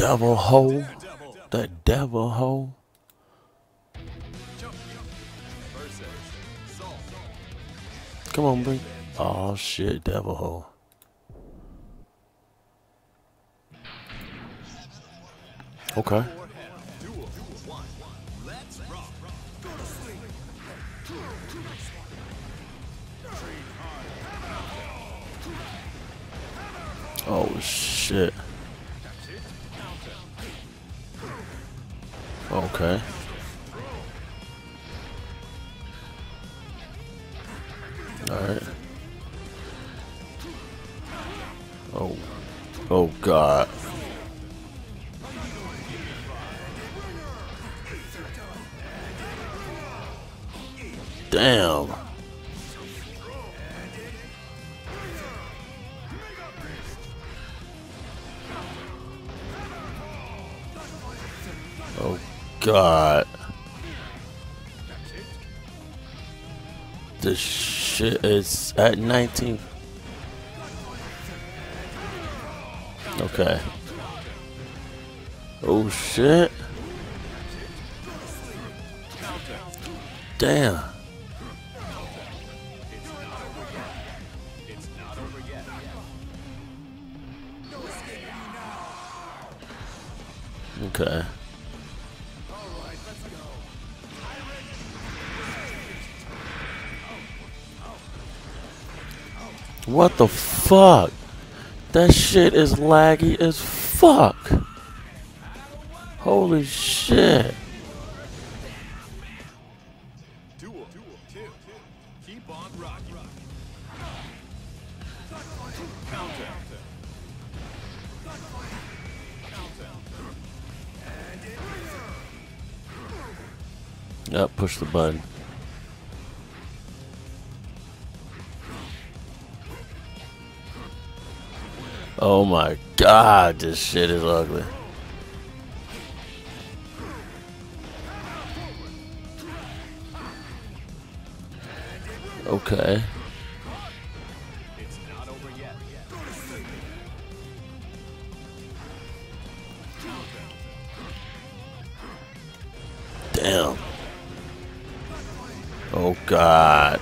Devil Hole. The Devil Hole. Come on, Bree. Oh shit, Devil Hole. Okay. Oh shit. Okay. Alright. Oh. Oh god. Damn. Oh god. This shit is at 19. Okay. Oh shit. Damn. Okay. What the fuck? That shit is laggy as fuck. Holy shit. Yep, push the button. Oh my god, this shit is ugly. Okay. It's not over yet. Damn. Oh god.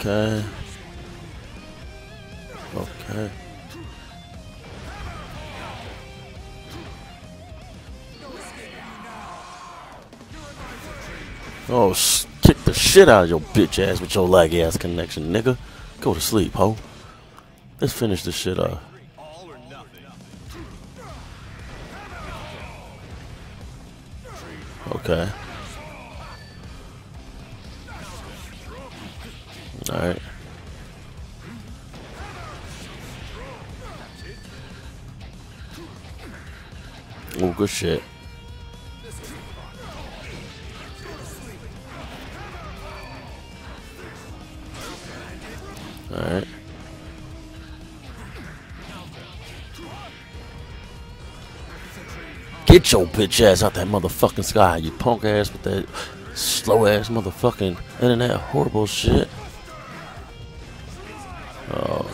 Okay. Okay. Oh, kick the shit out of your bitch ass with your laggy ass connection, nigga. Go to sleep, ho. Let's finish this shit up. Okay. Alright. Oh, good shit. Alright. Get your bitch ass out that motherfucking sky, you punk ass with that slow ass motherfucking internet horrible shit. Oh.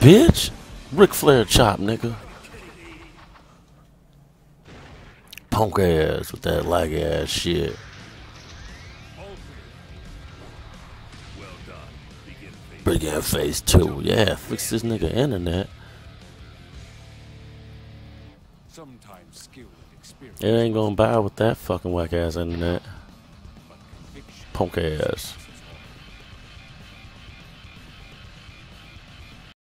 Bitch! Ric Flair chop, nigga. Punk ass with that lag ass shit. Begin phase 2. Yeah, fix this nigga internet. Sometimes skill. It ain't gonna buy with that fucking whack ass internet. Punk ass.